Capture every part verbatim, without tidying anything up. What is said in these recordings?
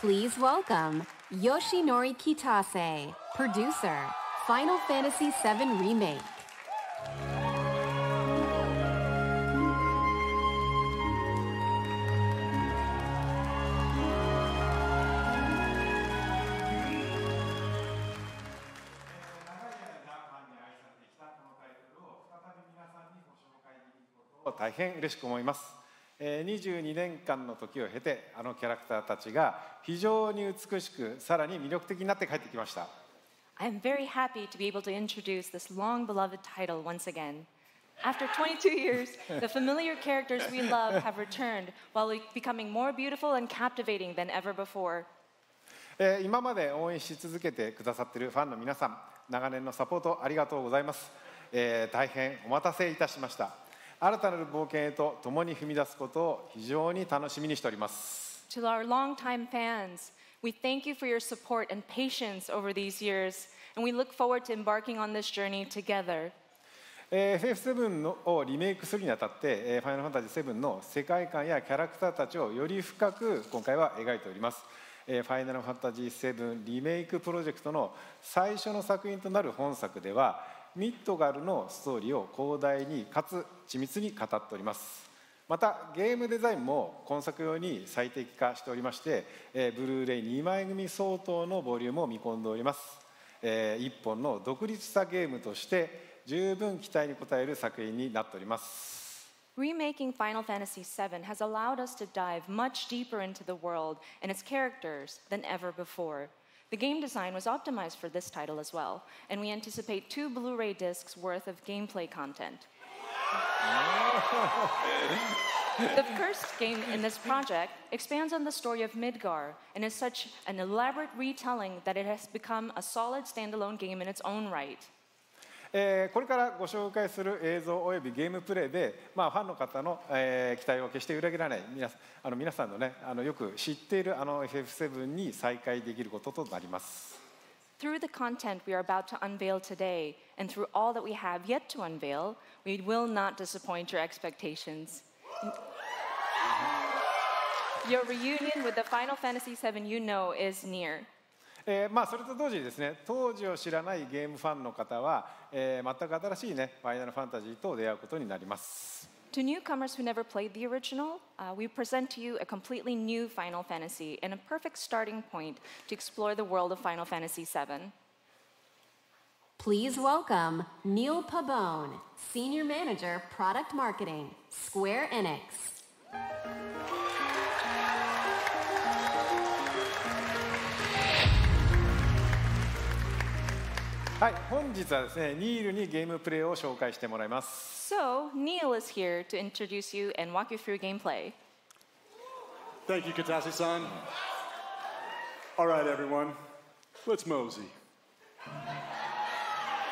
Please welcome Yoshinori Kitase, producer, Final Fantasy seven Remake.にじゅうにねんかんの時を経て、あのキャラクターたちが非常に美しく、さらに魅力的になって帰ってきました。 I'm very happy to be able to introduce this long beloved title once again. After twenty-two years, the familiar characters we love have returned while becoming more beautiful and captivating than ever before. 今まで応援し続けてくださっているファンの皆さん、長年のサポートありがとうございます。えー、大変お待たせいたしました。新たなる冒険へと共に踏み出すことを非常に楽しみにしております。 To our long-time fans, we thank you for your support and patience over these years, and we look forward to embarking on this journey together. エフエフセブン をリメイクするにあたって、ファイナルファンタジーセブンの世界観やキャラクターたちをより深く今回は描いております。ファイナルファンタジーセブンリメイクプロジェクトの最初の作品となる本作では、ミッドガルのストーリーを広大にかつ緻密に語っております。またゲームデザインも今作用に最適化しておりまして、ブルーレイにまい組相当のボリュームを見込んでおります。いっぽんの独立したゲームとして十分期待に応える作品になっております。 Remaking Final Fantasy seven has allowed us to dive much deeper into the world and its characters than ever before. The game design was optimized for this title as well, and we anticipate two Blu-ray discs worth of gameplay content. The first game in this project expands on the story of Midgar and is such an elaborate retelling that it has become a solid standalone game in its own right. えー、これからご紹介する映像およびゲームプレイで、まあ、ファンの方の、えー、期待を決して裏切らない、皆あの皆さんのね、あのよく知っているあの エフエフセブン に再会できることとなります。 Through the content we are about to unveil today, and through all that we have yet to unveil, we will not disappoint your expectations. Your reunion with the Final Fantasy seven you know is near. えーまあ、それと同時にですね、当時を知らないゲームファンの方は、えー、全く新しいね、ファイナルファンタジーと出会うことになります。To newcomers who never played the original, uh, we present to you a completely new Final Fantasy and a perfect starting point to explore the world of Final Fantasy seven. Please welcome Neil Pabon, Senior Manager, Product Marketing, Square Enix. はい、本日はですね、ニールにゲームプレイを紹介してもらいます。 So, Neil is here to introduce you and walk you through gameplay. Thank you, Kitase-san. All right, everyone, let's mosey.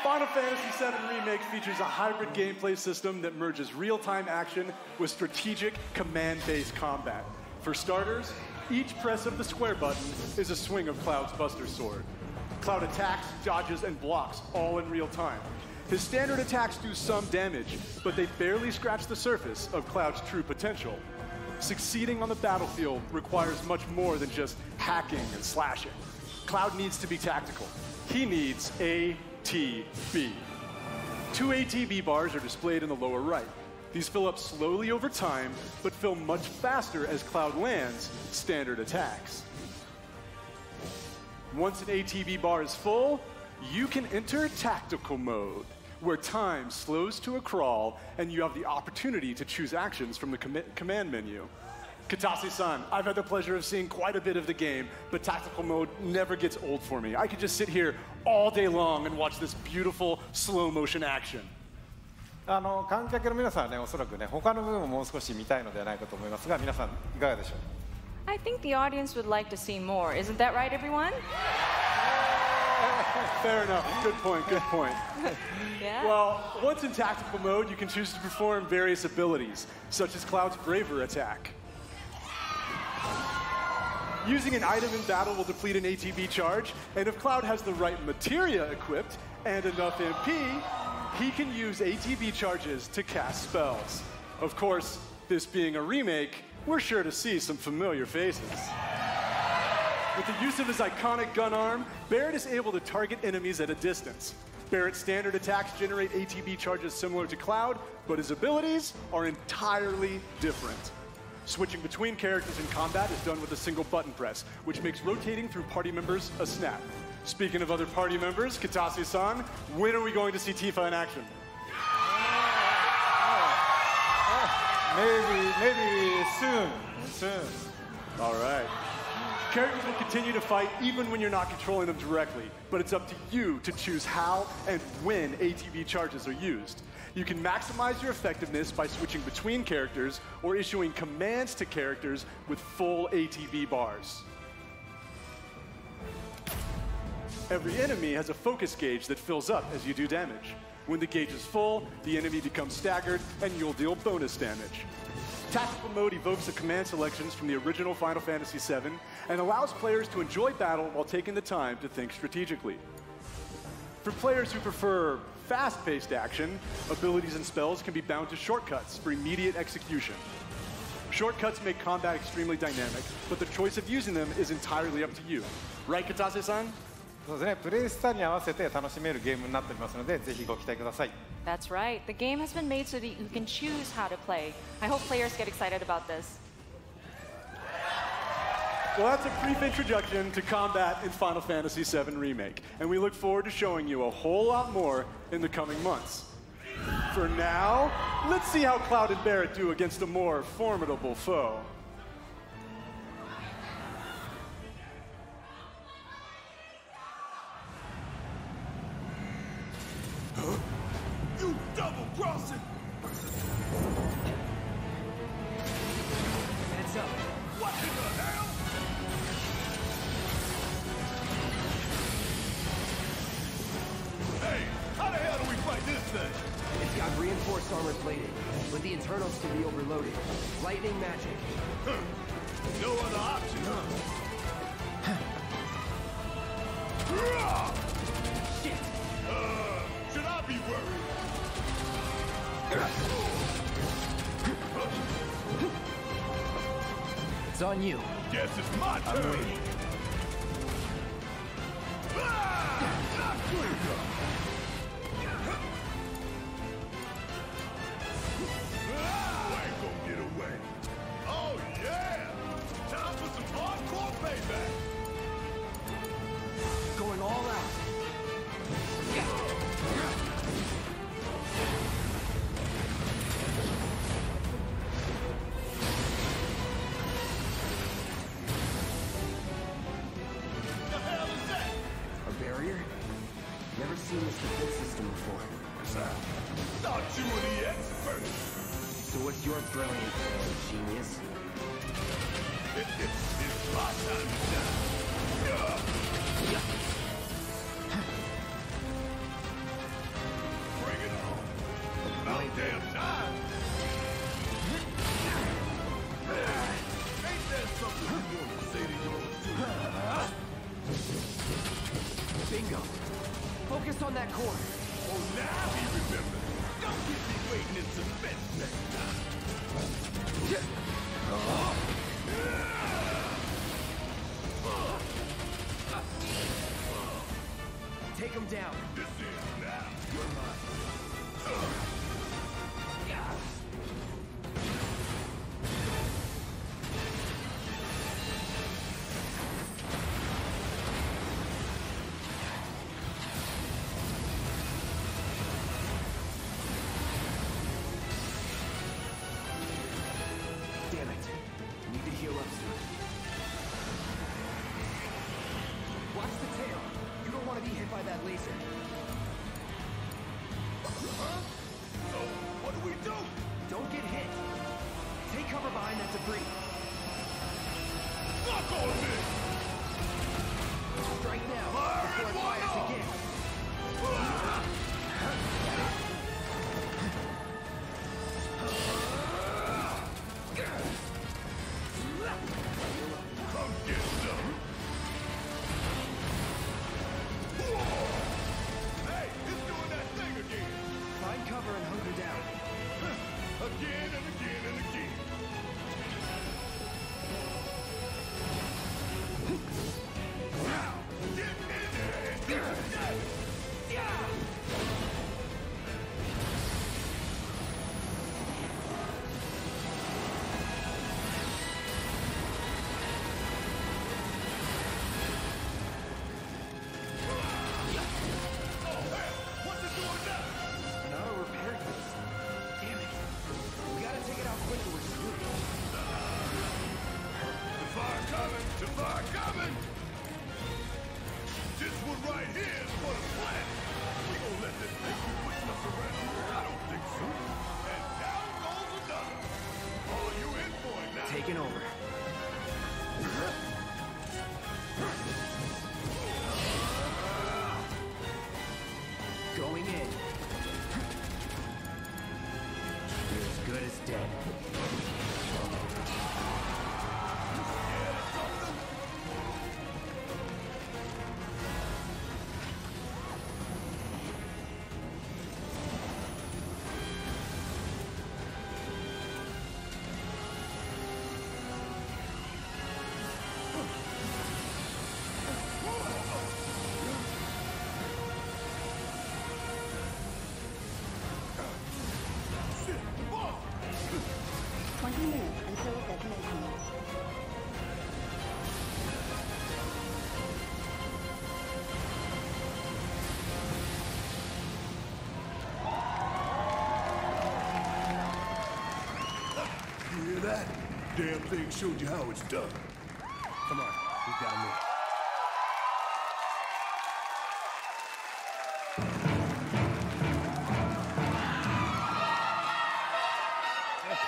Final Fantasy seven Remake features a hybrid gameplay system that merges real-time action with strategic command-based combat. For starters, each press of the square button is a swing of Cloud's Buster Sword. Cloud attacks, dodges, and blocks, all in real time. His standard attacks do some damage, but they barely scratch the surface of Cloud's true potential. Succeeding on the battlefield requires much more than just hacking and slashing. Cloud needs to be tactical. He needs A T B. Two A T B bars are displayed in the lower right. These fill up slowly over time, but fill much faster as Cloud lands standard attacks. Once an A T B bar is full, you can enter tactical mode, where time slows to a crawl and you have the opportunity to choose actions from the com command menu. Kitase-san, I've had the pleasure of seeing quite a bit of the game, but tactical mode never gets old for me. I could just sit here all day long and watch this beautiful slow motion action. あの、観客の皆さんはね、おそらくね、他の部分ももう少し見たいのではないかと思いますが、皆さんいかがでしょう? I think the audience would like to see more. Isn't that right, everyone? Fair enough. Good point, good point. Yeah. Well, once in tactical mode, you can choose to perform various abilities, such as Cloud's Braver attack. Using an item in battle will deplete an A T B charge, and if Cloud has the right materia equipped and enough M P, he can use A T B charges to cast spells. Of course, this being a remake, we're sure to see some familiar faces. With the use of his iconic gun arm, Barret is able to target enemies at a distance. Barret's standard attacks generate A T B charges similar to Cloud, but his abilities are entirely different. Switching between characters in combat is done with a single button press, which makes rotating through party members a snap. Speaking of other party members, Kitase-san, when are we going to see Tifa in action? Maybe, maybe soon, soon. All right. Characters will continue to fight even when you're not controlling them directly, but it's up to you to choose how and when A T B charges are used. You can maximize your effectiveness by switching between characters or issuing commands to characters with full A T B bars. Every enemy has a focus gauge that fills up as you do damage. When the gauge is full, the enemy becomes staggered, and you'll deal bonus damage. Tactical mode evokes the command selections from the original Final Fantasy seven and allows players to enjoy battle while taking the time to think strategically. For players who prefer fast-paced action, abilities and spells can be bound to shortcuts for immediate execution. Shortcuts make combat extremely dynamic, but the choice of using them is entirely up to you. Right, Kitase-san? そうですね。プレイスタイルに合わせて楽しめるゲームになっておりますので、ぜひご期待ください。That's right. The game has been made so that you can choose how to play. I hope players get excited about this. Well, that's a brief introduction to combat in Final Fantasy seven Remake, and we look forward to showing you a whole lot more in the coming months. For now, let's see how Cloud and Barret do against a more formidable foe. It's on you. Guess it's my turn. I'm waiting. Again and again and again. Going in. You're as good as dead. Damn thing showed you how it's done. Come on, we've got to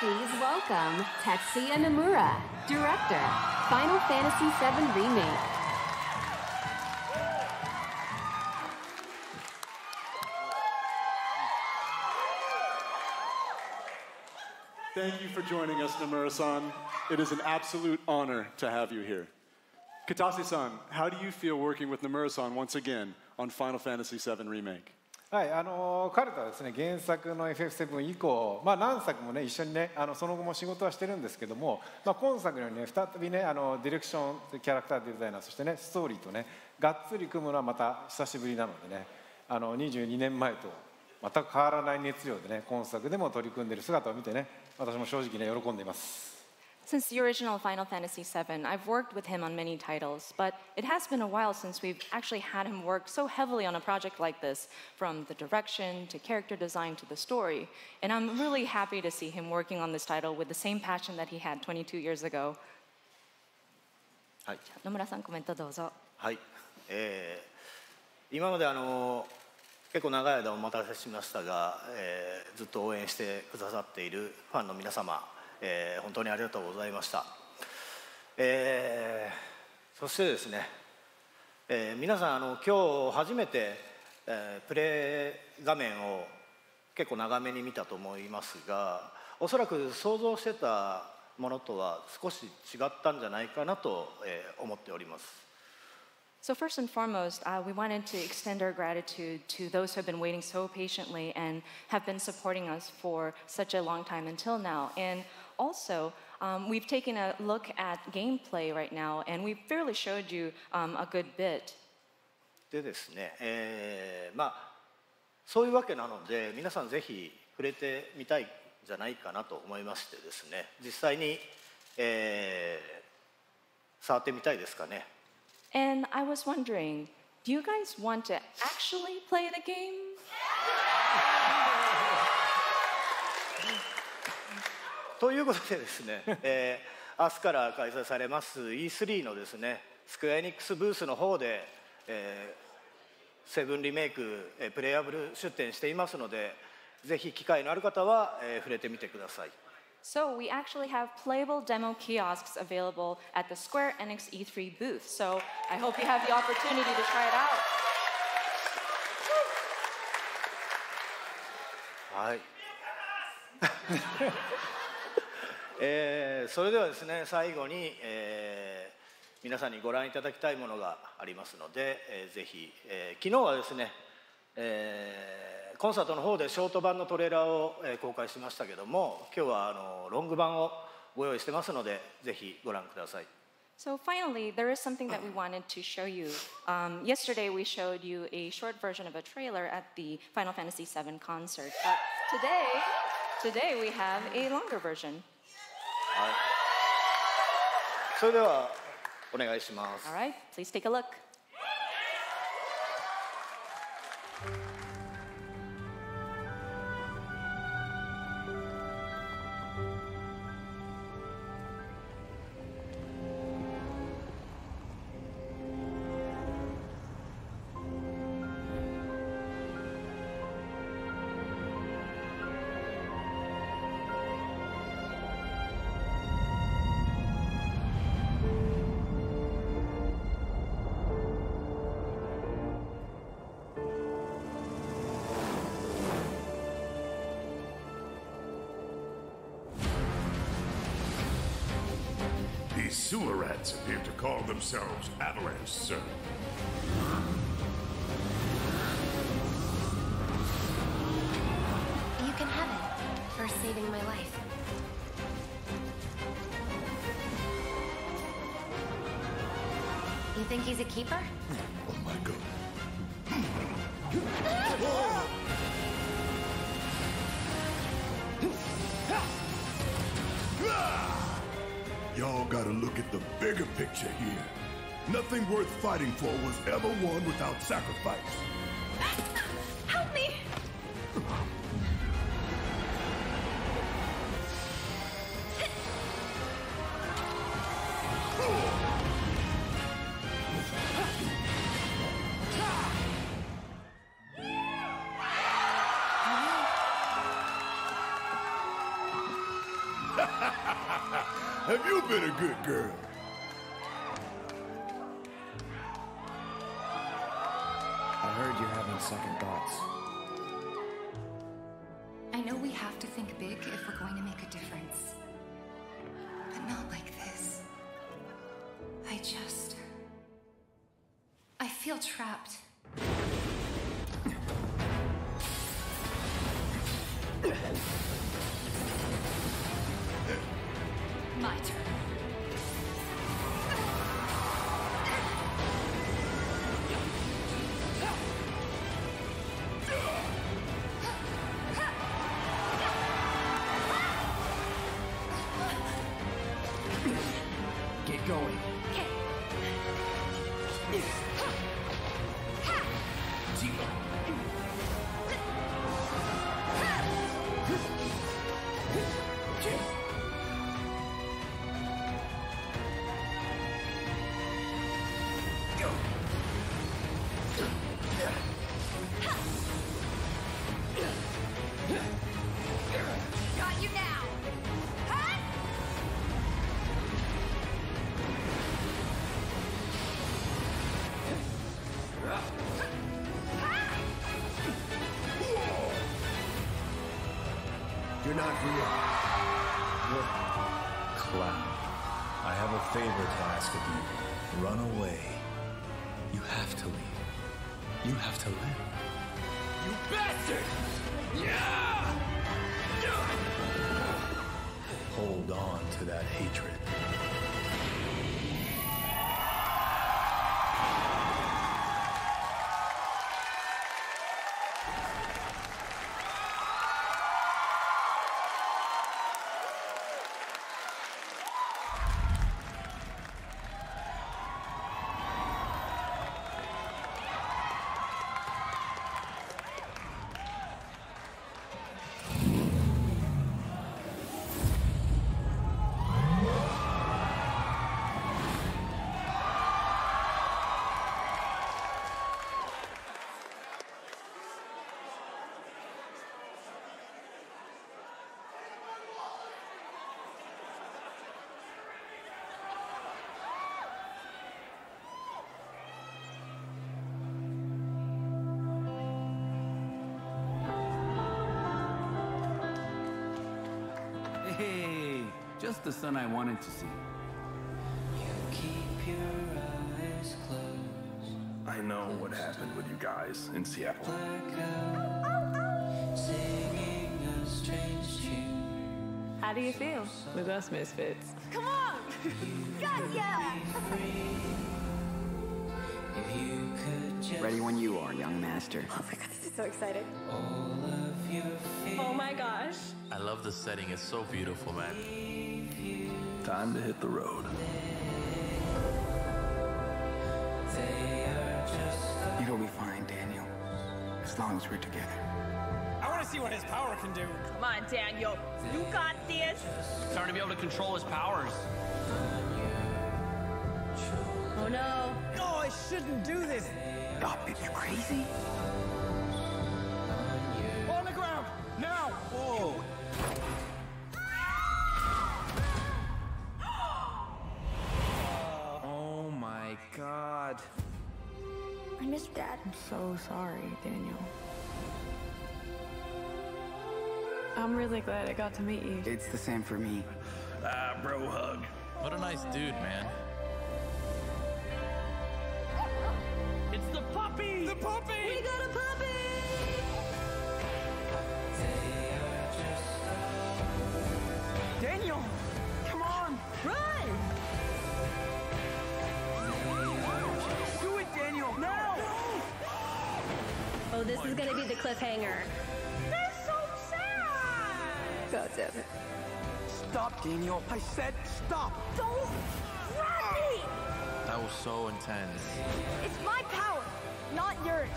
move. Please welcome Tetsuya Nomura, director, Final Fantasy seven Remake. Thank you for joining us, Nomura-san. It is an absolute honor to have you here. Kitase-san, how do you feel working with Nomura-san once again on Final Fantasy seven Remake? はい、あの、彼とはですね、原作の エフエフセブン 以降、まあ何作もね、一緒にね、あのその後も仕事はしてるんですけども、まあ今作のようにね、再びね、あのディレクション、キャラクターデザイナー、そしてね、ストーリーとね、がっつり組むのはまた久しぶりなのでね、あのにじゅうにねんまえと全く変わらない熱量でね、今作でも取り組んでいる姿を見てね、私も正直ね、喜んでいます。Since the original Final Fantasy seven, I've worked with him on many titles, but it has been a while since we've actually had him work so heavily on a project like this, from the direction to character design to the story. And I'm really happy to see him working on this title with the same passion that he had twenty-two years ago. Nomura-san, comment, please. Yes. 今まであの結構長い間お待たせしましたが、えー、ずっと応援してくださっているファンの皆様、えー、本当にありがとうございました、えー、そしてですね、えー、皆さんあの今日初めて、えー、プレイ画面を結構長めに見たと思いますが、おそらく想像してたものとは少し違ったんじゃないかなと、えー、思っております。So first and foremost, uh, we wanted to extend our gratitude to those who have been waiting so patiently and have been supporting us for such a long time until now. And also, um, we've taken a look at gameplay right now, and we've fairly showed you um, a good bit. でですね、えー、まあそういうわけなので、皆さんぜひ触れてみたいんじゃないかなと思いましてですね、実際に、えー、触ってみたいですかね。And I was wondering, do you guys want to actually play the game? To いうことでですね、えー、明日から開催されます イースリー のですね、Square Enix ブースの方で、えー、セブンリメイク、えー、プレイアブル出展していますので、ぜひ機会のある方は、えー、触れてみてください。So we actually have playable demo kiosks available at the Square Enix E three booth. So I hope you have the opportunity to try it out. はい。えー、それではですね、最後に、えー、皆さんにご覧いただきたいものがありますので、えー、ぜひ、えー、昨日はですね、えーコンサートの方でショート版のトレーラーを公開しましたけども、今日はあのロング版をご用意してますので、ぜひご覧ください。So finally, there is something that we wanted to show you. Um, yesterday we showed you a short version of a trailer at the Final Fantasy seven concert. But today, today we have a longer version. はい。それではお願いします。All right, please take a look. あ sewer rats appear to call themselves Avalanche, sir. You can have it for saving my life. You think he's a keeper? Oh my god. Y'all gotta look at the bigger picture here. Nothing worth fighting for was ever won without sacrifice. Help me! Have you been a good girl? I heard you're having second thoughts. I know we have to think big if we're going to make a difference. But not like this. I just... I feel trapped. My turn. Get going. Not real. Look, Cloud, I have a favor to ask of you. Run away. You have to leave. You have to live. You bastard! Yeah! Hold on to that hatred. Just the sun I wanted to see. You keep your eyes closed. I know what happened with you guys in Seattle. Singing a strange tune. How do you feel with us misfits? Come on! God, yeah! Ready when you are, young master. Oh my god, this is so exciting. All of your fears. Oh my gosh. I love the setting. It's so beautiful, man. Time to hit the road. You'll be fine, Daniel. As long as we're together. I want to see what his power can do. Come on, Daniel. You got this. It's hard to be able to control his powers. Oh, no. No, I shouldn't do this. Stop it. You crazy? On the ground. Now. Whoa. God. I miss Dad. I'm so sorry, Daniel. I'm really glad I got to meet you. It's the same for me. Ah, bro hug. What a nice dude, man. It's the puppy! The puppy! We got a puppy! Daniel! Come on! Run! Do it, Daniel! Now! Oh, this is gonna be the cliffhanger. That's so sad! God damn it. Stop, Daniel! I said stop! Don't run me! That was so intense. It's my power, not yours.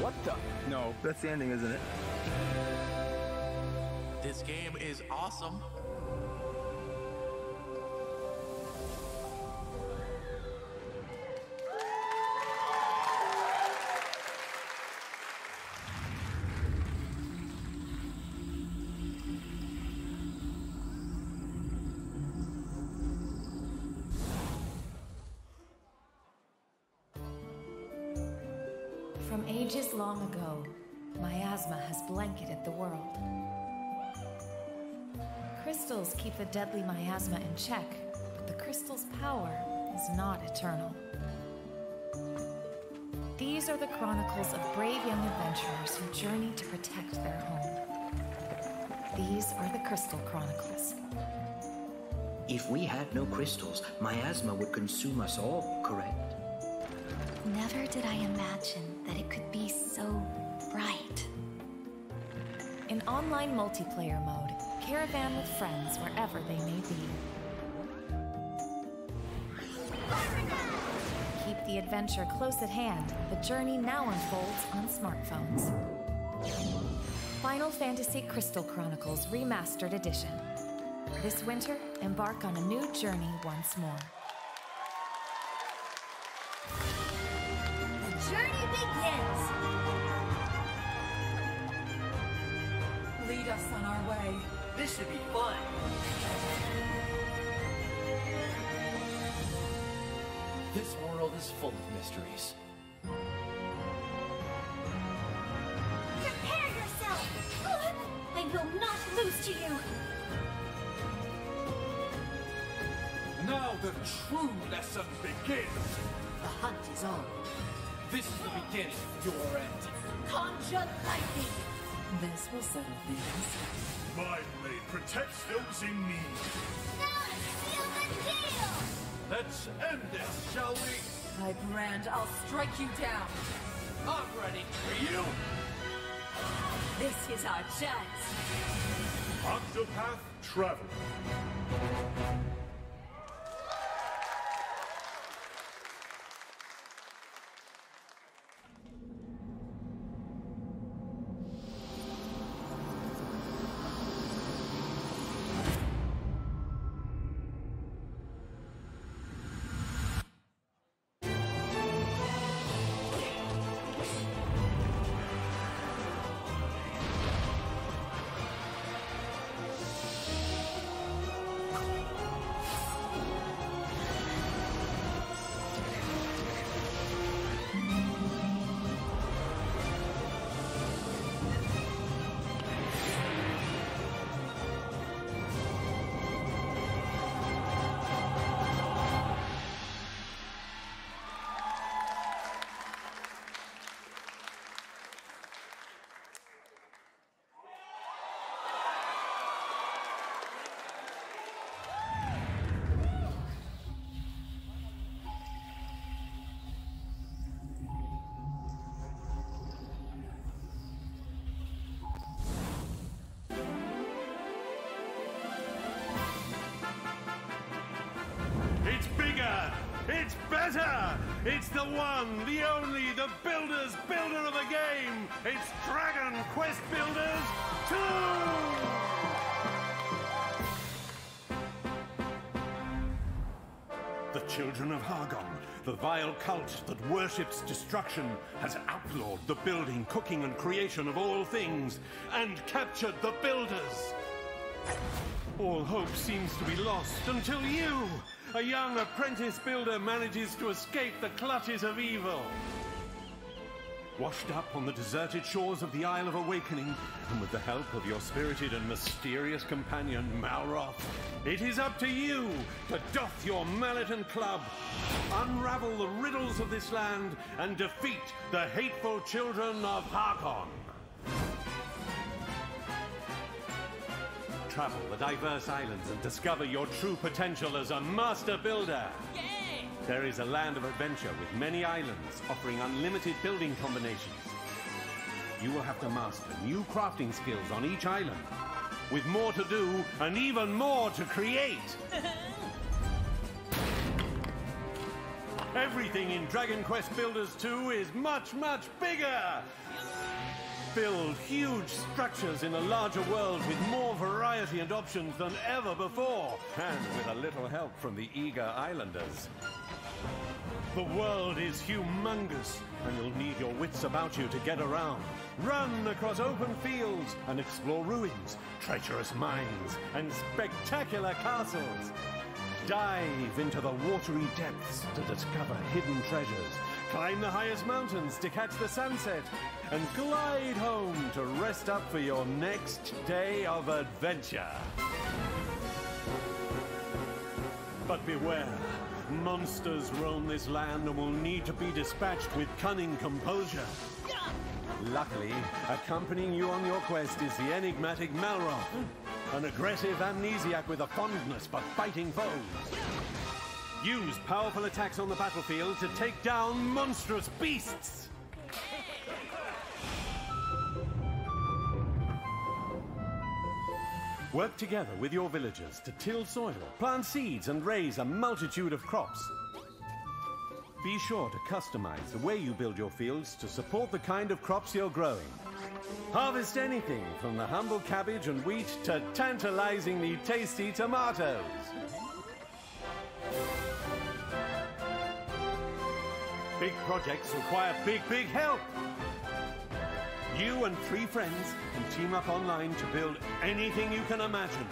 What the? No, that's the ending, isn't it? This game is awesome. From ages long ago, miasma has blanketed the world. Crystals keep the deadly miasma in check, but the crystal's power is not eternal. These are the chronicles of brave young adventurers who journey to protect their home. These are the Crystal Chronicles. If we had no crystals, miasma would consume us all, correct? Never did I imagine that it could be so bright. In online multiplayer mode, caravan with friends wherever they may be. Keep the adventure close at hand. The journey now unfolds on smartphones. Final Fantasy Crystal Chronicles Remastered Edition. This winter, embark on a new journey once more. The journey begins! Lead us on our way. This should be fun! This world is full of mysteries. Prepare yourself! I will not lose to you! Now the true lesson begins! The hunt is on. This is the beginning of your end. Conjure lightning! This will settle things. My blade protects those in need. Now to seal the deal! Let's end this, shall we? My brand, I'll strike you down. I'm ready for you! This is our chance. Octopath Traveler. It's the one, the only, the builder's builder of the game! It's Dragon Quest Builders two! The children of Hargon, the vile cult that worships destruction, has outlawed the building, cooking, and creation of all things, and captured the builders! All hope seems to be lost until you, a young apprentice builder, manages to escape the clutches of evil. washed up on the deserted shores of the Isle of Awakening, and with the help of your spirited and mysterious companion, Malroth, it is up to you to doff your mallet and club, unravel the riddles of this land, and defeat the hateful children of Harkon. Travel the diverse islands and discover your true potential as a master builder. Yay! There is a land of adventure with many islands offering unlimited building combinations. You will have to master new crafting skills on each island, with more to do and even more to create. Everything in Dragon Quest Builders two is much, much bigger! Build huge structures in a larger world with more variety and options than ever before, and with a little help from the eager islanders. The world is humongous, and you'll need your wits about you to get around. Run across open fields and explore ruins, treacherous mines, and spectacular castles. Dive into the watery depths to discover hidden treasures. Climb the highest mountains to catch the sunset, and glide home to rest up for your next day of adventure. But beware, monsters roam this land and will need to be dispatched with cunning composure. Luckily, accompanying you on your quest is the enigmatic Malroth, an aggressive amnesiac with a fondness for fighting foes. Use powerful attacks on the battlefield to take down monstrous beasts! Work together with your villagers to till soil, plant seeds, and raise a multitude of crops. Be sure to customize the way you build your fields to support the kind of crops you're growing. Harvest anything from the humble cabbage and wheat to tantalizingly tasty tomatoes. Big projects require big, big help. You and three friends can team up online to build anything you can imagine.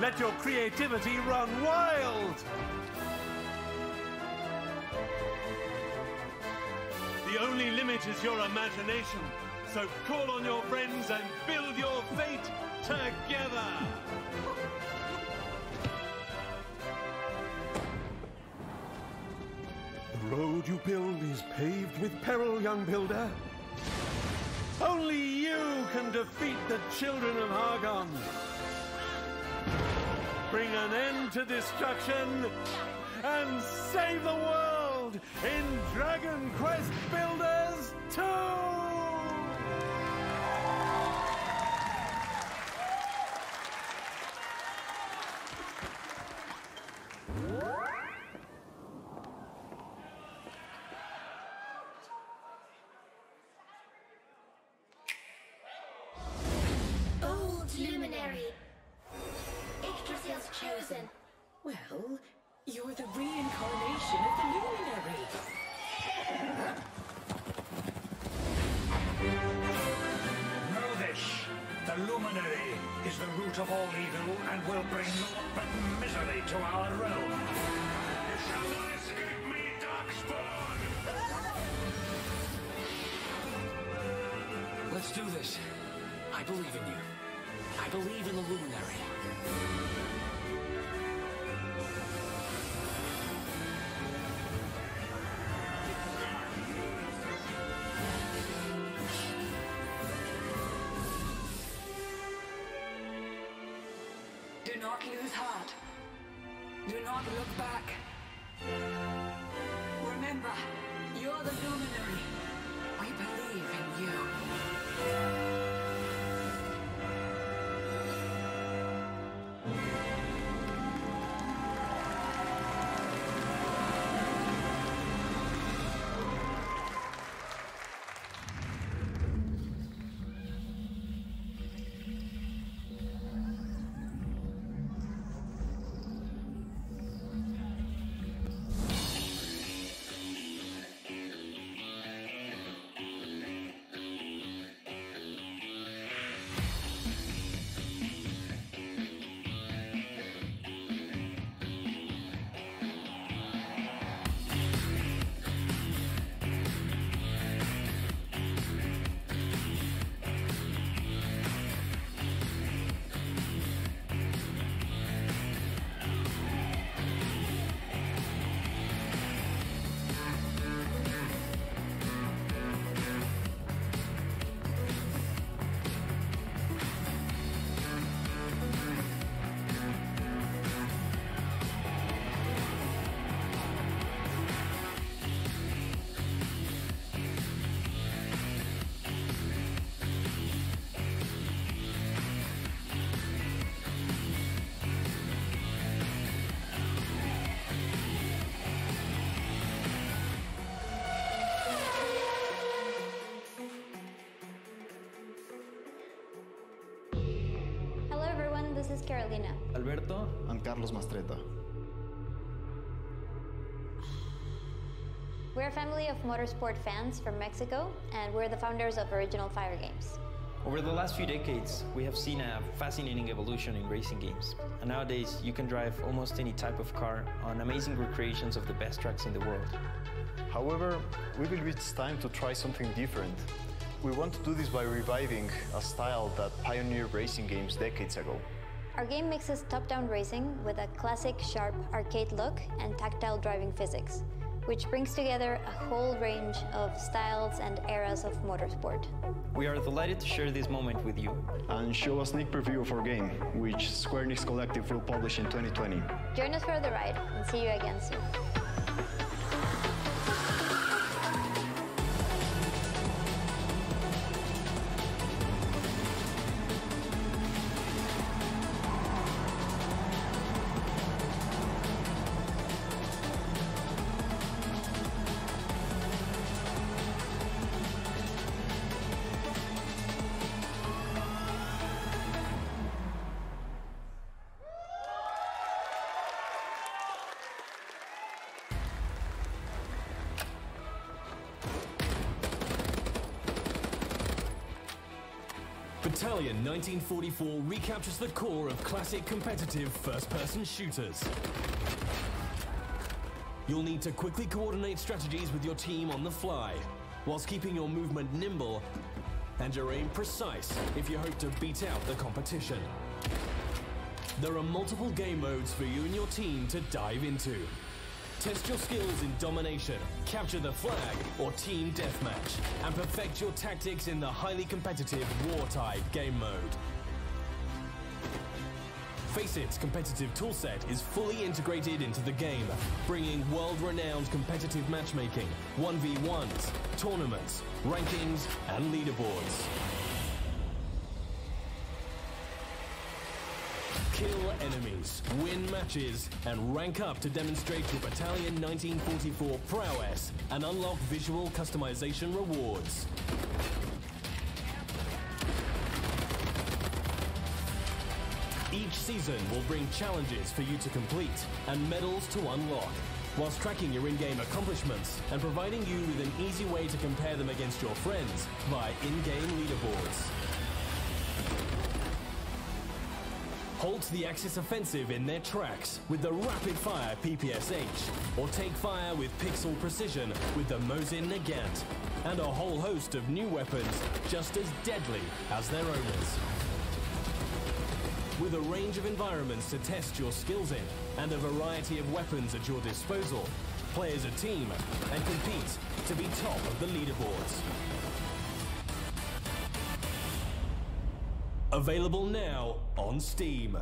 Let your creativity run wild! The only limit is your imagination, so call on your friends and build your fate together! The road you build is paved with peril, young builder. Only you can defeat the children of Hargon. Bring an end to destruction and save the world in Dragon Quest Builders two! Do not lose heart. Do not look back. Remember, you're the luminary. We believe in you. This is Carolina. Alberto and Carlos Mastretta. We're a family of motorsport fans from Mexico, and we're the founders of Original Fire Games. Over the last few decades, we have seen a fascinating evolution in racing games. And nowadays, you can drive almost any type of car on amazing recreations of the best tracks in the world. However, we believe it's time to try something different. We want to do this by reviving a style that pioneered racing games decades ago. Our game mixes top-down racing with a classic, sharp arcade look and tactile driving physics, which brings together a whole range of styles and eras of motorsport. We are delighted to share this moment with you and show a sneak preview of our game, which Square Enix Collective will publish in twenty twenty. Join us for the ride and see you again soon. Battalion nineteen forty-four recaptures the core of classic competitive first-person shooters. You'll need to quickly coordinate strategies with your team on the fly, whilst keeping your movement nimble and your aim precise if you hope to beat out the competition. There are multiple game modes for you and your team to dive into. Test your skills in domination, capture the flag, or team deathmatch, and perfect your tactics in the highly competitive wartime game mode. Facet's competitive toolset is fully integrated into the game, bringing world-renowned competitive matchmaking, one v ones, tournaments, rankings, and leaderboards. Kill enemies, win matches, and rank up to demonstrate your Battalion nineteen forty-four prowess and unlock visual customization rewards. Each season will bring challenges for you to complete and medals to unlock, whilst tracking your in-game accomplishments and providing you with an easy way to compare them against your friends via in-game leaderboards. Halt the Axis offensive in their tracks with the rapid-fire P P S H, or take fire with pixel precision with the Mosin Nagant, and a whole host of new weapons just as deadly as their owners. With a range of environments to test your skills in, and a variety of weapons at your disposal, play as a team and compete to be top of the leaderboards. Available now on Steam.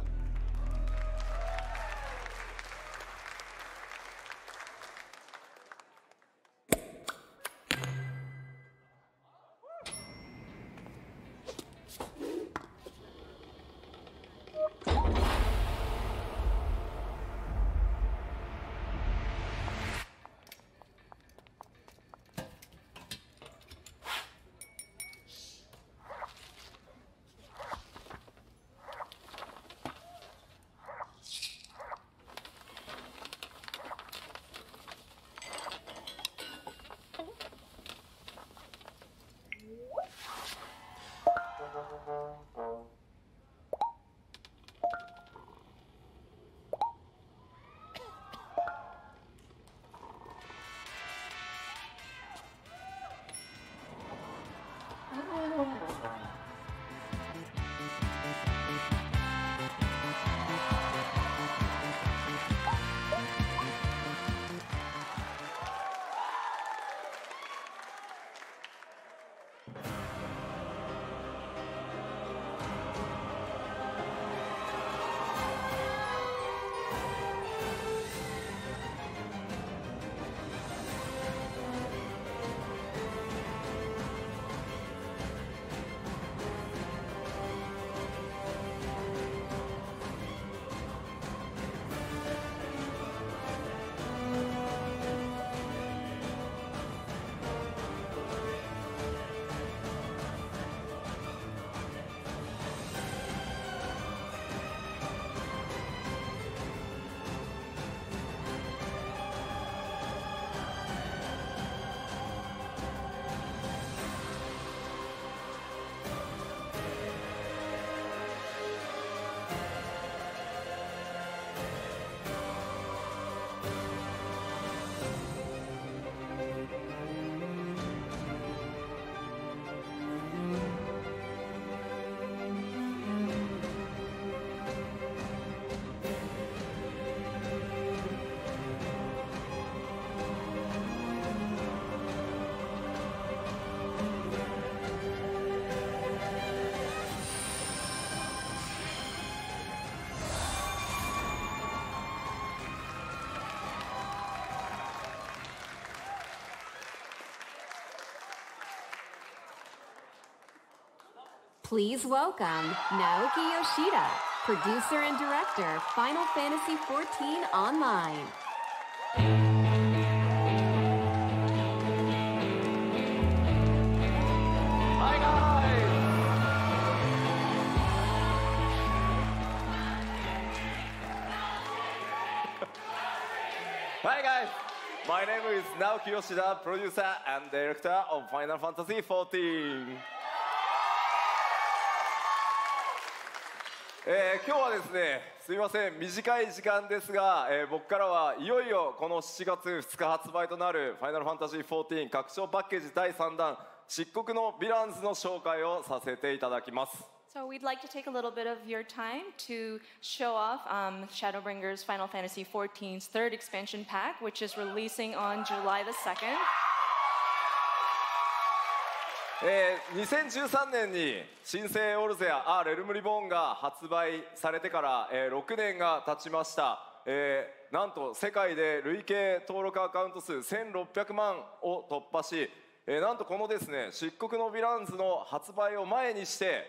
Please welcome Naoki Yoshida, producer and director, Final Fantasy fourteen Online. Hi guys! Hi guys! My name is Naoki Yoshida, producer and director of Final Fantasy fourteen. えー、今日はですね、すいません、短い時間ですが、えー、僕からはいよいよこのしちがつふつか発売となる「ファイナルファンタジーじゅうよん拡張パッケージだいさんだん漆黒のヴィランズ」の紹介をさせていただきます。So we'd like to take a little bit of your time to show off um, Shadowbringers Final Fantasy fourteen's third expansion pack, which is releasing on July the second. えー、にせんじゅうさんねんに「新生オルゼア A Realm Reborn」が発売されてから、えー、ろくねんが経ちました、えー、なんと世界で累計登録アカウント数せんろっぴゃくまんを突破し、えー、なんとこのですね漆黒のヴィランズの発売を前にして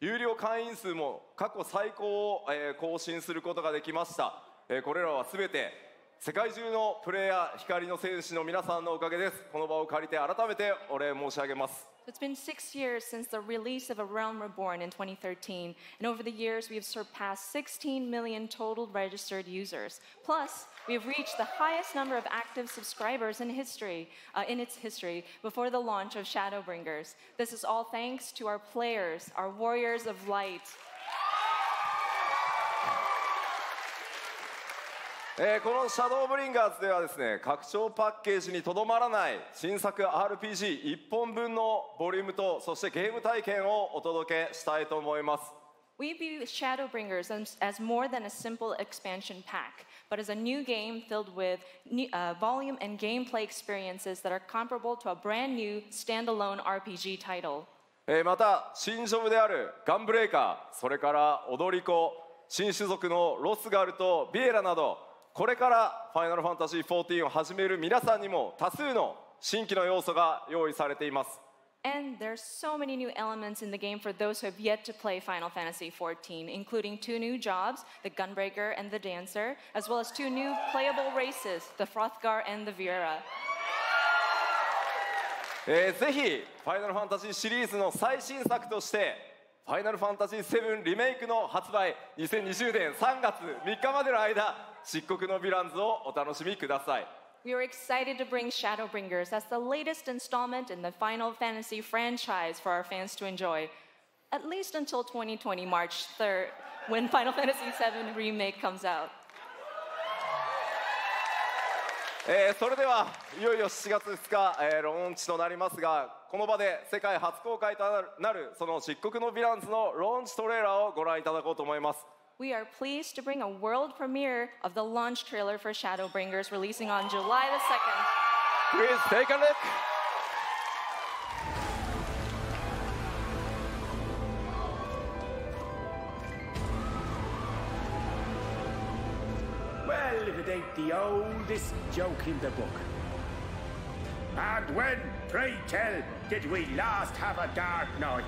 有料会員数も過去最高を、えー、更新することができました、えー、これらは全て世界中のプレイヤー、光の戦士の皆さんのおかげです。この場を借りて改めてお礼申し上げます。It's been six years since the release of A Realm Reborn in twenty thirteen, and over the years we have surpassed sixteen million total registered users. Plus, we have reached the highest number of active subscribers in history, uh, in its history, before the launch of Shadowbringers. This is all thanks to our players, our warriors of light. えー、この「シャドーブリンガーズ」ではですね拡張パッケージにとどまらない新作 アールピージーいっ 本分のボリュームとそしてゲーム体験をお届けしたいと思います。We view Shadowbringers as more than a simple expansion pack, but as a new game filled with new, uh, volume and gameplay experiences that are comparable to a brand new standalone アールピージー title. えー、また新ジョブである「Gunbreaker」それから「踊り子」新種族の「ロスガル」と「Vierra」などこれからファイナルファンタジーじゅうよんを始める皆さんにも多数の新規の要素が用意されています。And there's so many new elements in the game for those who have yet to play Final Fantasy fourteen, including two new jobs, the Gunbreaker and the Dancer, as well as two new playable races, the Frostgar and the Vierra. えー、ぜひファイナルファンタジーシリーズの最新作として。ファイナルファンタジーセブンリメイクの発売にせんにじゅうねんさんがつみっかまでの間漆黒のヴィランズをお楽しみください。 We are excited to bring Shadowbringers as the latest installment in the Final Fantasy franchise for our fans to enjoy, at least until twenty twenty March third, when Final Fantasy seven Remake comes out. えー、それではいよいよしちがつふつか、えー、ローンチとなりますがこの場で世界初公開となるその漆黒のヴィランズのローンチトレーラーをご覧いただこうと思います。We are pleased to bring a world premiere of the launch trailer for Shadowbringers releasing on July the second. Please take a look. The oldest joke in the book. And when, pray tell, did we last have a dark night?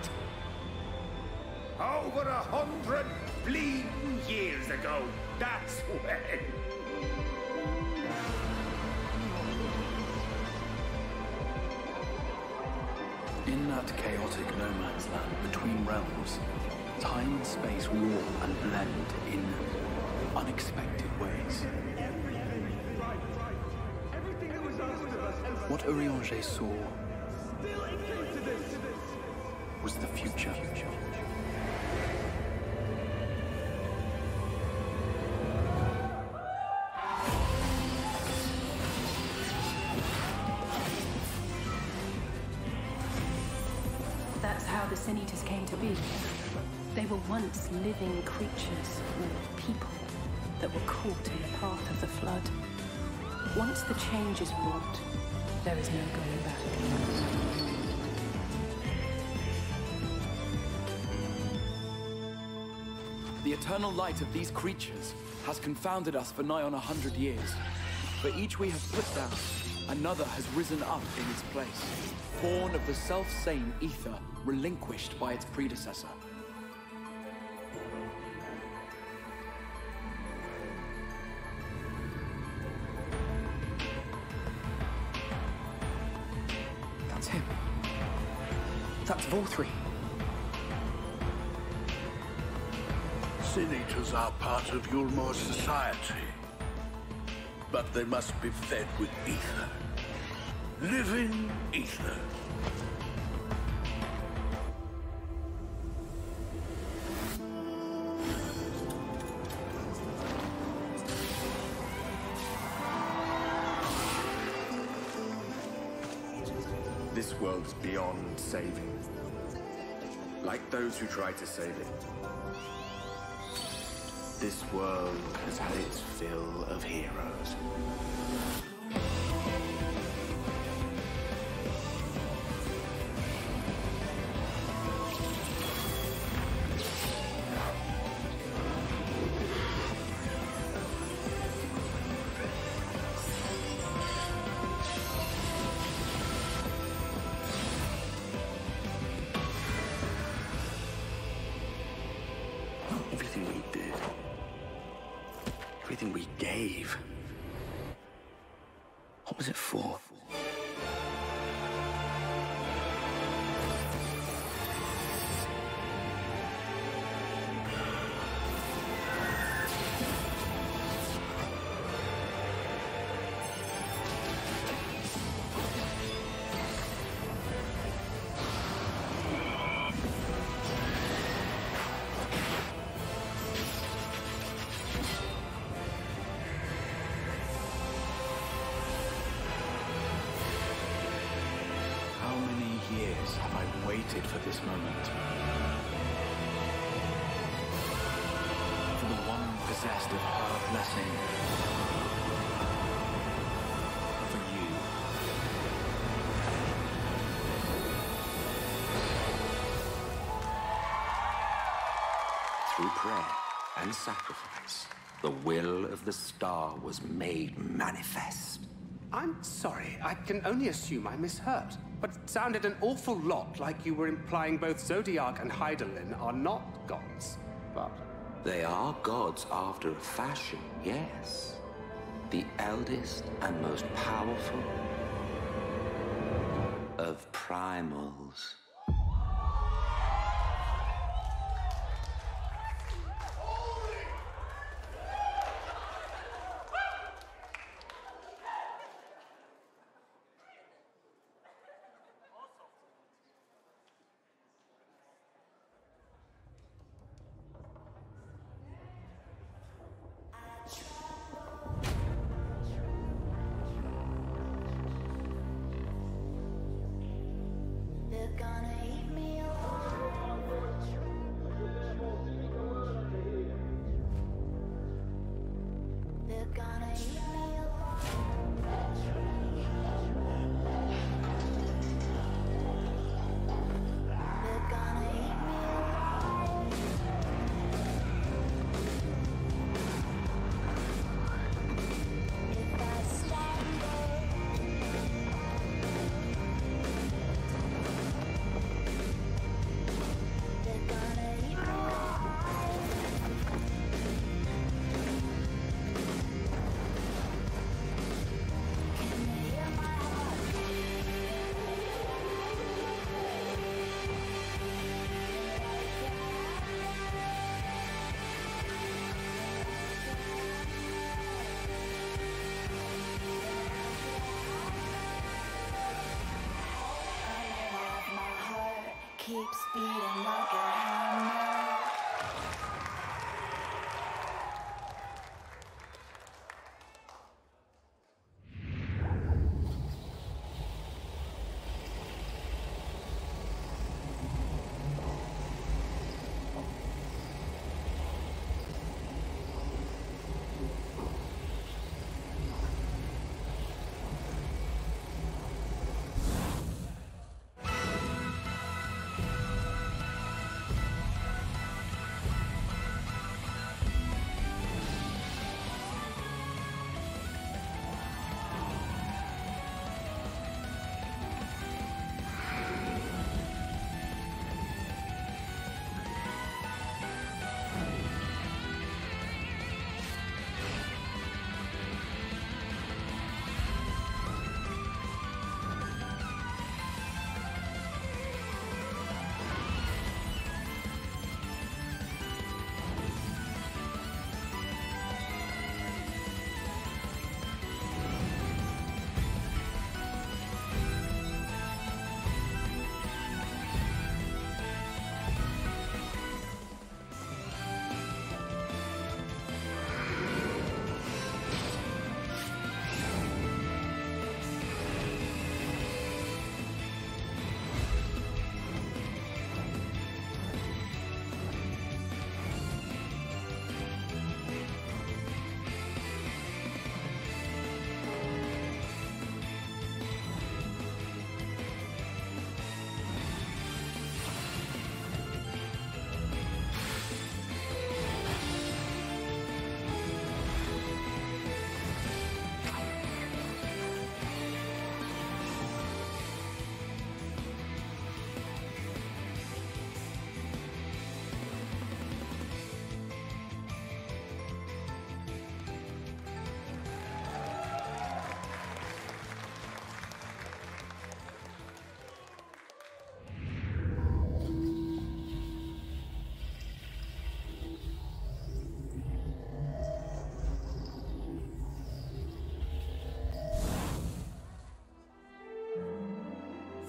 Over a hundred bleeding years ago, that's when. In that chaotic no man's land between realms, time and space war and blend in unexpected ways. What Orianger saw was the future. That's how the Senators came to be. They were once living creatures or people that were caught in the path of the flood. Once the change is wrought, there is no going back. The eternal light of these creatures has confounded us for nigh on a hundred years. For each we have put down, another has risen up in its place, born of the self-same ether. relinquished by its predecessor. That's him. That's Voltri. Senators are part of Yulmore society, but they must be fed with ether. Living ether. This world's beyond saving. Like those who try to save it. This world has had its fill of heroes. For this moment, for the one possessed of her blessing, for you. Through prayer and sacrifice, the will of the star was made manifest. I'm sorry, I can only assume I misheard. But it sounded an awful lot like you were implying both Zodiark and Hydaelyn are not gods, but... They are gods after a fashion, yes. The eldest and most powerful of primals. Keeps beating like a hammer.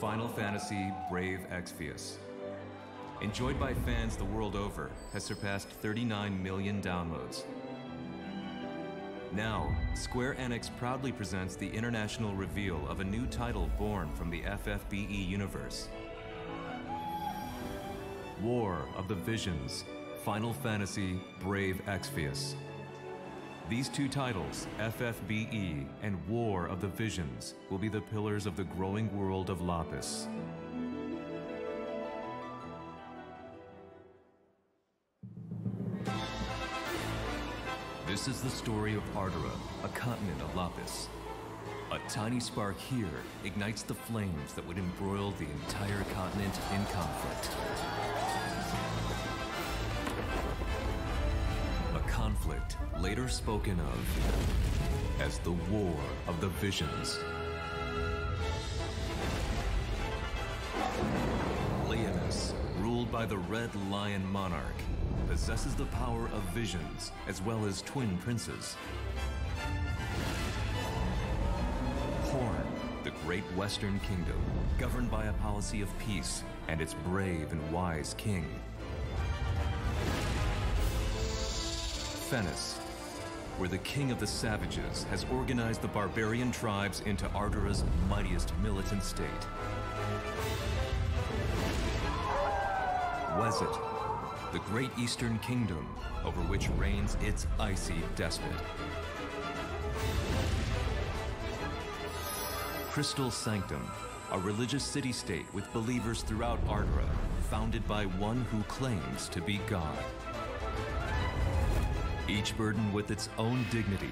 Final Fantasy Brave Exvius, enjoyed by fans the world over, has surpassed thirty-nine million downloads. Now, Square Enix proudly presents the international reveal of a new title born from the F F B E universe. War of the Visions, Final Fantasy Brave Exvius. These two titles, F F B E and War of the Visions, will be the pillars of the growing world of Lapis. This is the story of Ardora, a continent of Lapis. A tiny spark here ignites the flames that would embroil the entire continent in conflict. A conflict later spoken of as the War of the Visions. Leonis, ruled by the Red Lion Monarch, possesses the power of visions, as well as twin princes. Horn, the great Western kingdom, governed by a policy of peace and its brave and wise king. Fennis, where the king of the savages has organized the barbarian tribes into Ardora's mightiest militant state. Weset, the great Eastern Kingdom, over which reigns its icy despot. Crystal Sanctum, a religious city-state with believers throughout Ardora, founded by one who claims to be God. Each burdened with its own dignity,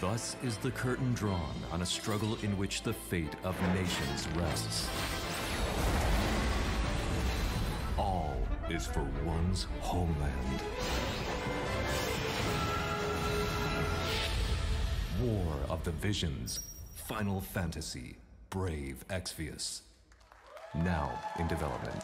thus is the curtain drawn on a struggle in which the fate of nations rests. All is for one's homeland. War of the Visions, Final Fantasy, Brave Exvius. Now in development.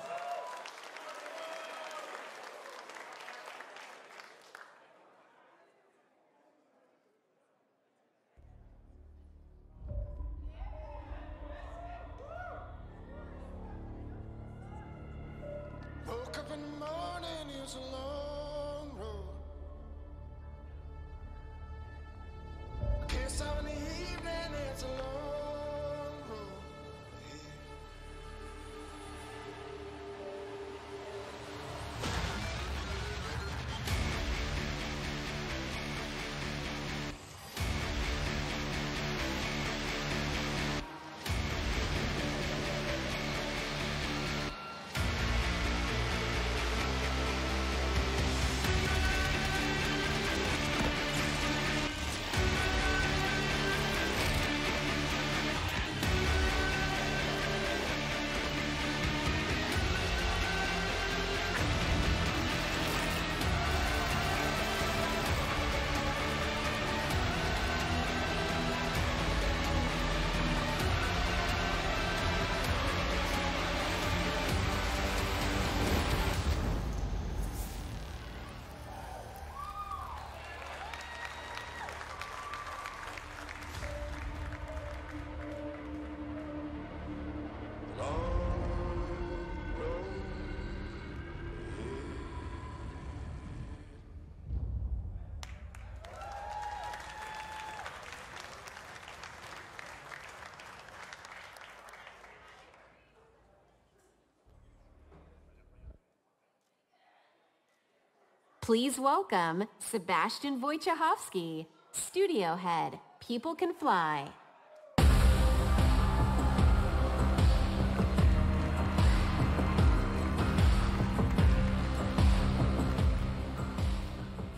Please welcome Sebastian Wojciechowski, Studio Head, People Can Fly.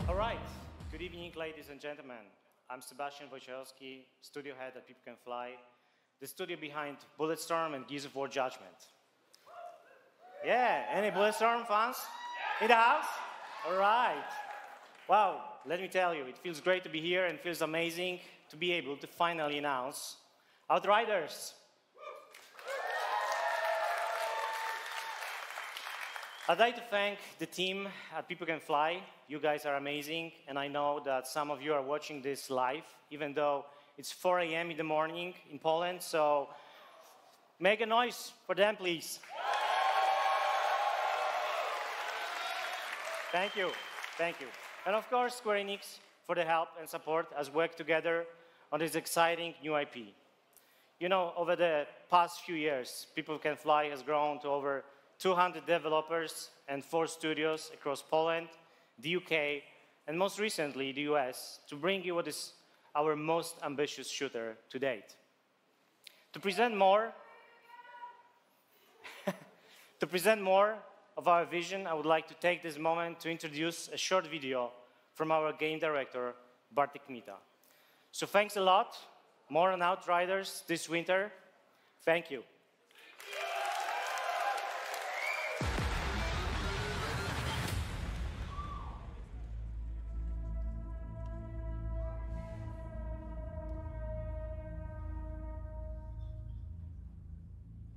All right, good evening, ladies and gentlemen. I'm Sebastian Wojciechowski, Studio Head at People Can Fly, the studio behind Bulletstorm and Gears of War Judgment. Yeah, any Bulletstorm fans in the house? All right. Wow, let me tell you, it feels great to be here and feels amazing to be able to finally announce Outriders. I'd like to thank the team at People Can Fly. You guys are amazing, and I know that some of you are watching this live, even though it's four A M in the morning in Poland, so Make a noise for them, please. Thank you. Thank you. And of course, Square Enix for the help and support as we work together on this exciting new I P. You know, over the past few years, People Can Fly has grown to over two hundred developers and four studios across Poland, the U K, and most recently, the U S, to bring you what is our most ambitious shooter to date. To present more, to present more of our vision, I would like to take this moment to introduce a short video from our game director, Bartek Mita. So thanks a lot. More on Outriders this winter. Thank you.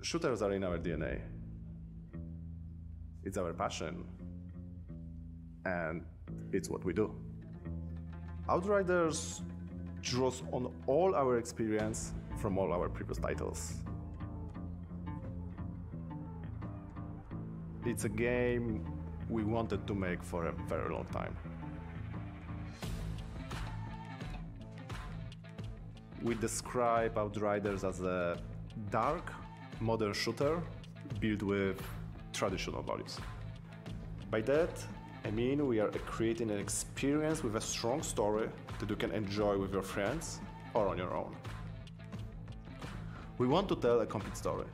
Shooters are in our D N A. It's our passion, and it's what we do. Outriders draws on all our experience from all our previous titles. It's a game we wanted to make for a very long time. We describe Outriders as a dark, modern shooter built with traditional values. By that, I mean we are creating an experience with a strong story that you can enjoy with your friends or on your own. We want to tell a complete story.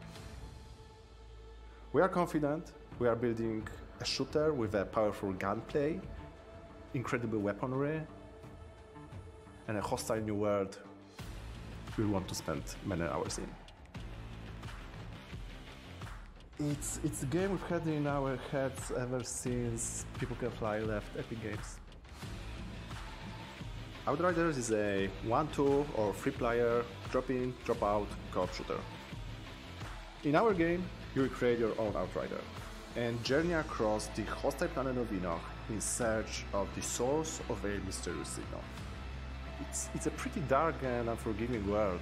We are confident we are building a shooter with a powerful gunplay, incredible weaponry, and a hostile new world we want to spend many hours in. It's, it's a game we've had in our heads ever since People Can Fly left Epic Games. Outriders is a one, two, or three player drop-in, drop-out co-op shooter. In our game, you create your own Outrider and journey across the hostile planet of Enoch in search of the source of a mysterious signal. It's, it's a pretty dark and unforgiving world,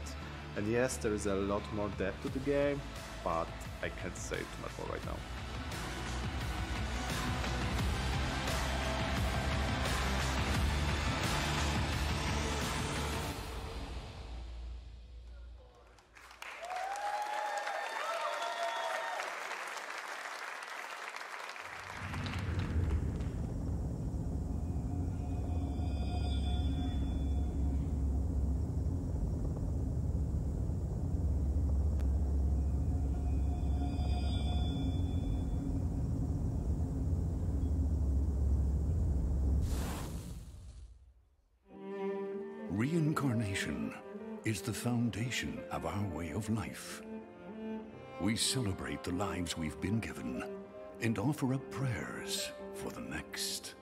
and yes, there is a lot more depth to the game, but I can't say too much more right now. Reincarnation is the foundation of our way of life. We celebrate the lives we've been given and offer up prayers for the next.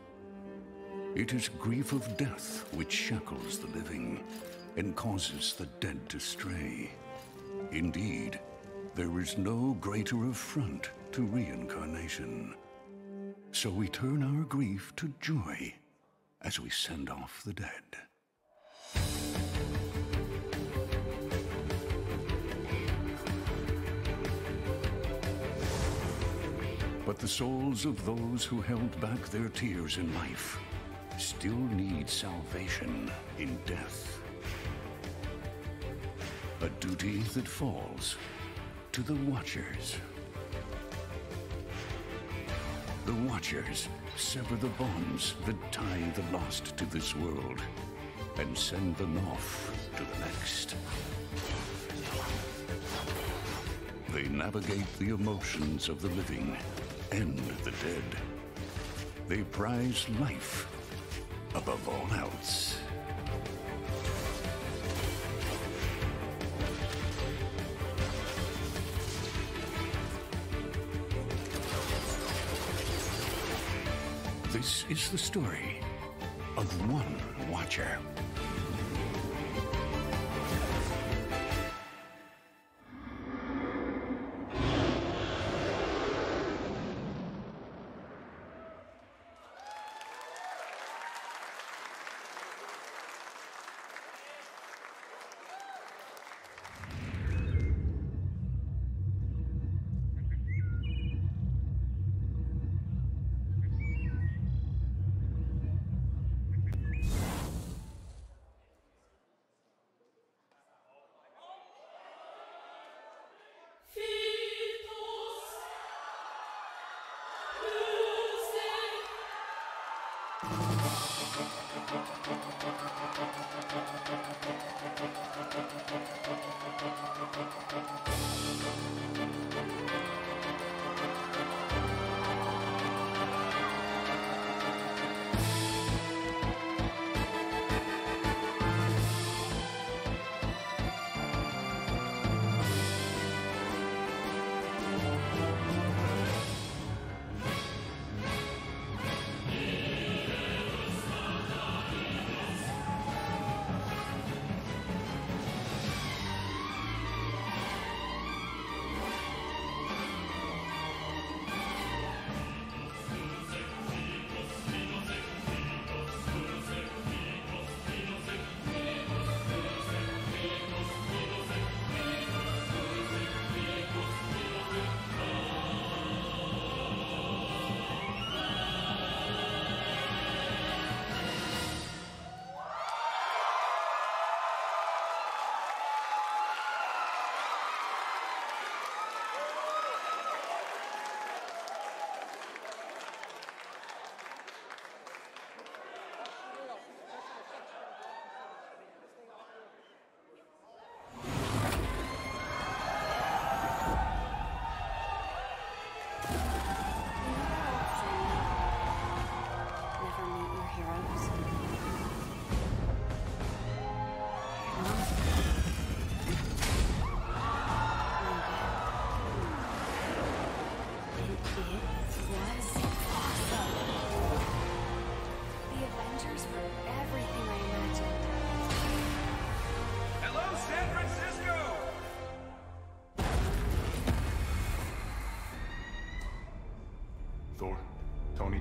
It is grief of death which shackles the living and causes the dead to stray. Indeed, there is no greater affront to reincarnation. So we turn our grief to joy as we send off the dead. But the souls of those who held back their tears in life still need salvation in death. A duty that falls to the Watchers. The Watchers sever the bonds that tie the lost to this world and send them off to the next. They navigate the emotions of the living and the dead. They prize life above all else. This is the story of one Watcher.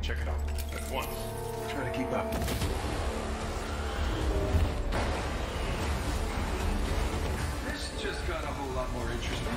Check it out. At once. Try to keep up. This just got a whole lot more interesting.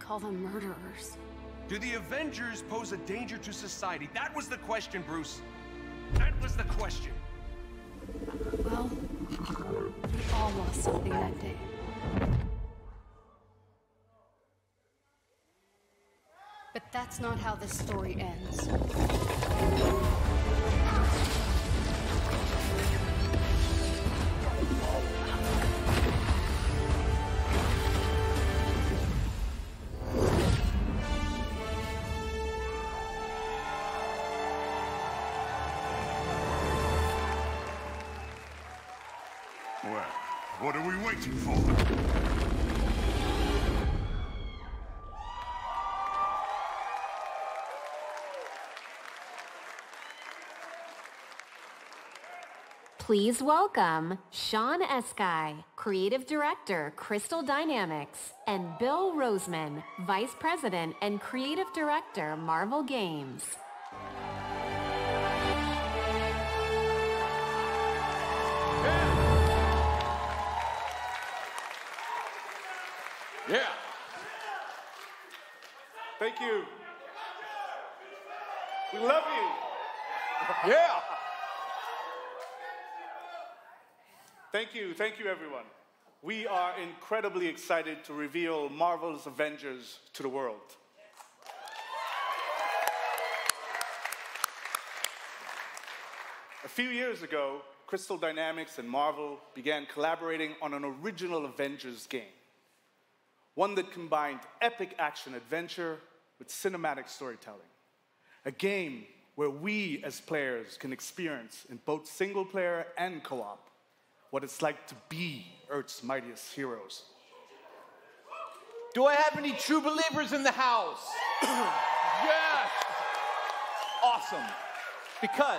Call them murderers. Do the Avengers pose a danger to society? That was the question, Bruce. That was the question. Well, we all lost something that day. But that's not how this story ends. What are we waiting for? Please welcome Sean Eskai, Creative Director, Crystal Dynamics, and Bill Roseman, Vice President and Creative Director, Marvel Games. Yeah. Thank you. We love you. Yeah. Thank you. Thank you, everyone. We are incredibly excited to reveal Marvel's Avengers to the world. A few years ago, Crystal Dynamics and Marvel began collaborating on an original Avengers game. One that combined epic action-adventure with cinematic storytelling. A game where we as players can experience in both single-player and co-op what it's like to be Earth's mightiest heroes. Do I have any true believers in the house? Yes! Awesome. Because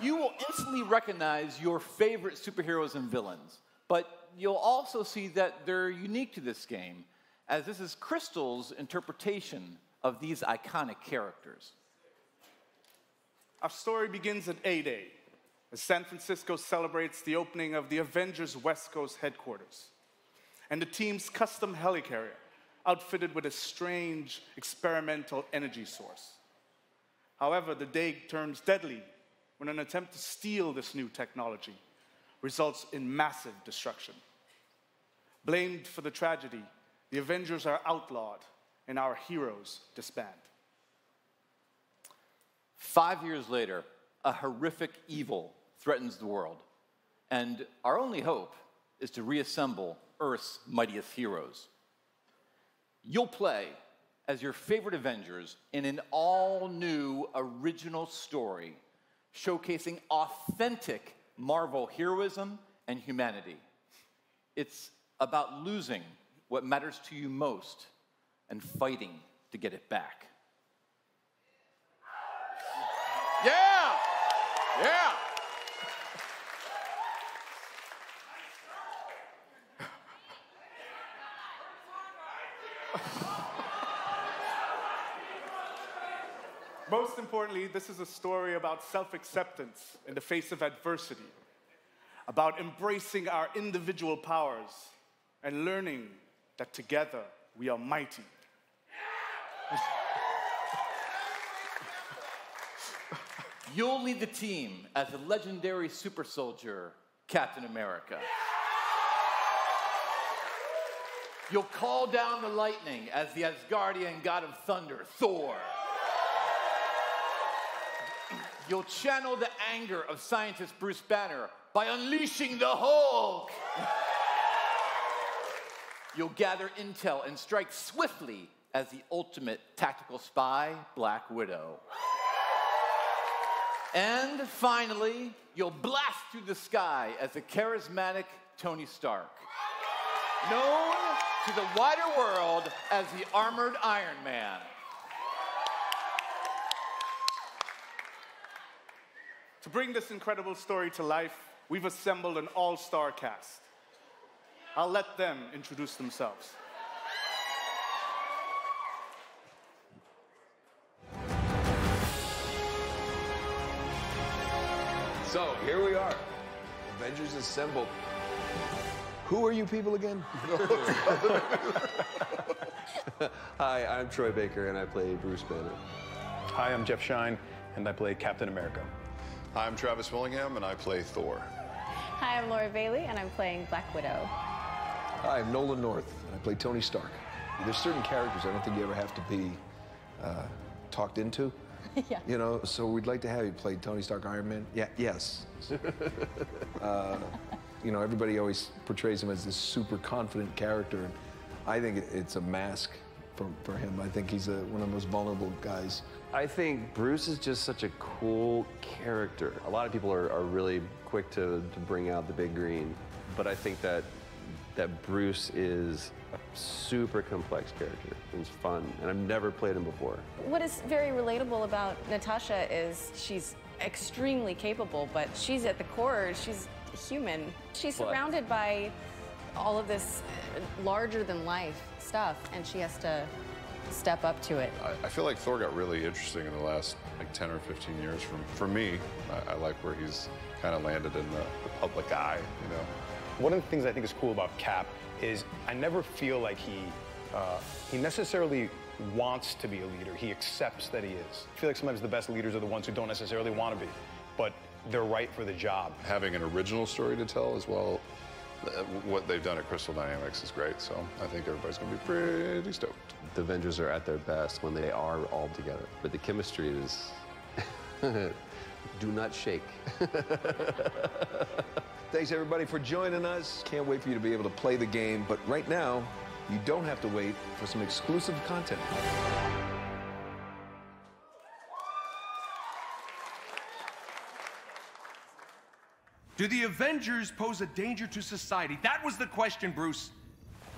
you will instantly recognize your favorite superheroes and villains, but you'll also see that they're unique to this game, as this is Crystal's interpretation of these iconic characters. Our story begins at A Day, as San Francisco celebrates the opening of the Avengers West Coast headquarters, and the team's custom helicarrier, outfitted with a strange experimental energy source. However, the day turns deadly when an attempt to steal this new technology results in massive destruction. Blamed for the tragedy, the Avengers are outlawed, and our heroes disband. Five years later, a horrific evil threatens the world, and our only hope is to reassemble Earth's mightiest heroes. You'll play as your favorite Avengers in an all-new original story, showcasing authentic Marvel heroism and humanity. It's about losing what matters to you most and fighting to to get it back. Yeah! Yeah! Most importantly, this is a story about self-acceptance in the face of adversity, about embracing our individual powers and learning that together we are mighty. You'll lead the team as the legendary super soldier, Captain America. You'll call down the lightning as the Asgardian god of thunder, Thor. You'll channel the anger of scientist Bruce Banner by unleashing the Hulk. You'll gather intel and strike swiftly as the ultimate tactical spy, Black Widow. And finally, you'll blast through the sky as the charismatic Tony Stark, known to the wider world as the Armored Iron Man. To bring this incredible story to life, we've assembled an all-star cast. I'll let them introduce themselves. So, here we are. Avengers Assemble. Who are you people again? Hi, I'm Troy Baker, and I play Bruce Banner. Hi, I'm Jeff Shine, and I play Captain America. I'm Travis Willingham, and I play Thor. Hi, I'm Laura Bailey, and I'm playing Black Widow. Hi, I'm Nolan North, and I play Tony Stark. There's certain characters I don't think you ever have to be uh, talked into. Yeah. You know, so we'd like to have you play Tony Stark Iron Man. Yeah, yes. uh, you know, everybody always portrays him as this super confident character, and I think it's a mask for, for him. I think he's a, one of the most vulnerable guys. I think Bruce is just such a cool character. A lot of people are, are really quick to, to bring out the big green, but I think that that Bruce is a super complex character. It's fun, and I've never played him before. What is very relatable about Natasha is she's extremely capable, but she's at the core, she's human. She's but. surrounded by all of this larger-than-life stuff, and she has to step up to it. I, I feel like Thor got really interesting in the last like ten or fifteen years. From, for me, I, I like where he's kind of landed in the, the public eye, you know? One of the things I think is cool about Cap is I never feel like he, uh, he necessarily wants to be a leader. He accepts that he is. I feel like sometimes the best leaders are the ones who don't necessarily want to be, but they're right for the job. Having an original story to tell as well, uh, what they've done at Crystal Dynamics is great, so I think everybody's going to be pretty stoked. The Avengers are at their best when they are all together, but the chemistry is... do not shake. Thanks, everybody, for joining us. Can't wait for you to be able to play the game, but right now, you don't have to wait for some exclusive content. Do the Avengers pose a danger to society? That was the question, Bruce.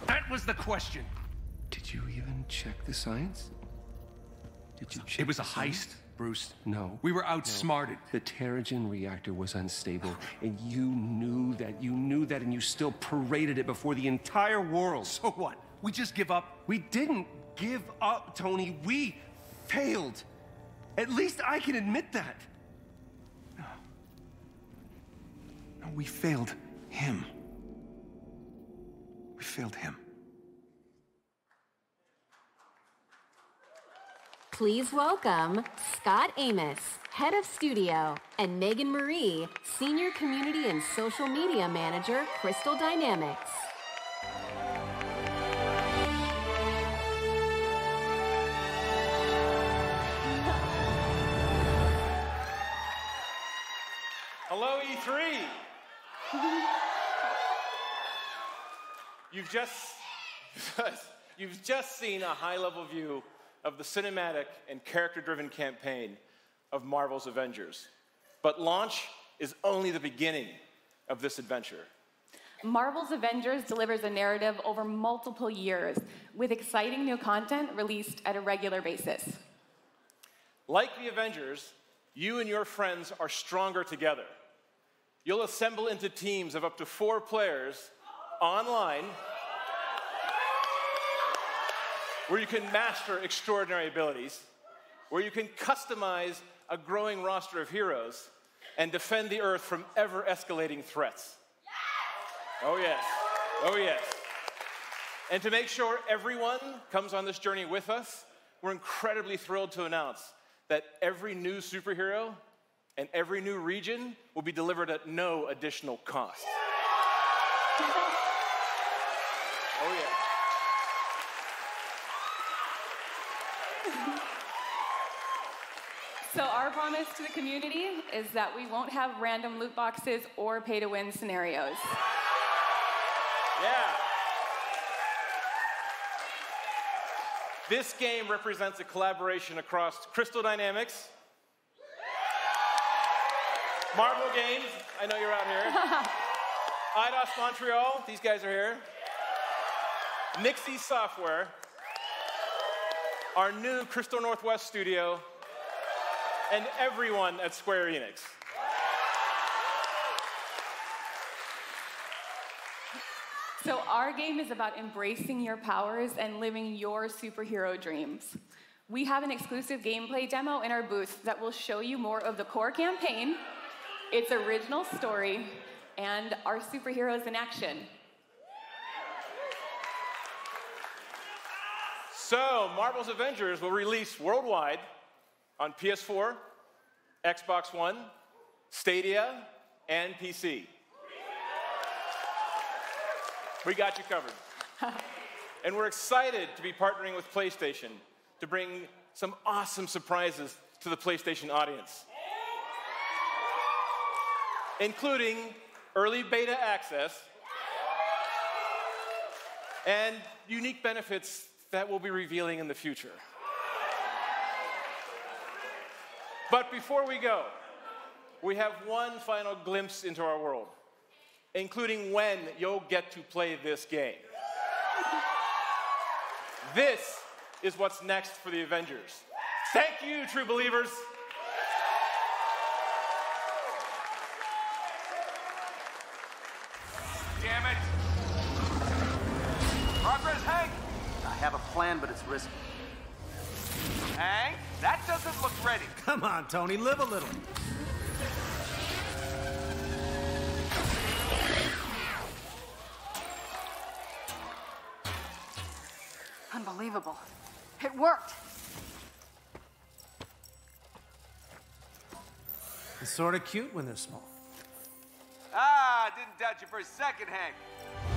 That was the question. Did you even check the science? Did you check It was a heist. Bruce. No. We were outsmarted. No. The Terrigen reactor was unstable, and you knew that, you knew that, and you still paraded it before the entire world. So what? We just give up? We didn't give up, Tony. We failed. At least I can admit that. No. No, we failed him. We failed him. Please welcome Scott Amos, Head of Studio, and Megan Marie, Senior Community and Social Media Manager, Crystal Dynamics. Hello, E three! You've just, you've just seen a high-level view of the cinematic and character-driven campaign of Marvel's Avengers. But launch is only the beginning of this adventure. Marvel's Avengers delivers a narrative over multiple years with exciting new content released at a regular basis. Like the Avengers, you and your friends are stronger together. You'll assemble into teams of up to four players online where you can master extraordinary abilities, where you can customize a growing roster of heroes and defend the Earth from ever-escalating threats. Oh yes, oh yes. And to make sure everyone comes on this journey with us, we're incredibly thrilled to announce that every new superhero and every new region will be delivered at no additional cost. Oh yeah. So our promise to the community is that we won't have random loot boxes or pay-to-win scenarios. Yeah. This game represents a collaboration across Crystal Dynamics, Marvel Games, I know you're out here, Eidos Montreal, these guys are here, Nixie Software, our new Crystal Northwest studio, and everyone at Square Enix. So our game is about embracing your powers and living your superhero dreams. We have an exclusive gameplay demo in our booth that will show you more of the core campaign, its original story, and our superheroes in action. So Marvel's Avengers will release worldwide on P S four, Xbox One, Stadia, and P C. We got you covered. And we're excited to be partnering with PlayStation to bring some awesome surprises to the PlayStation audience, including early beta access and unique benefits that we'll be revealing in the future. But before we go, we have one final glimpse into our world, including when you'll get to play this game. This is what's next for the Avengers. Thank you, true believers. Damn it. Progress, Hank. I have a plan, but it's risky. Hank, that doesn't look ready. Come on, Tony, live a little. Unbelievable. It worked. It's sort of cute when they're small. Ah, didn't doubt you for a second, Hank.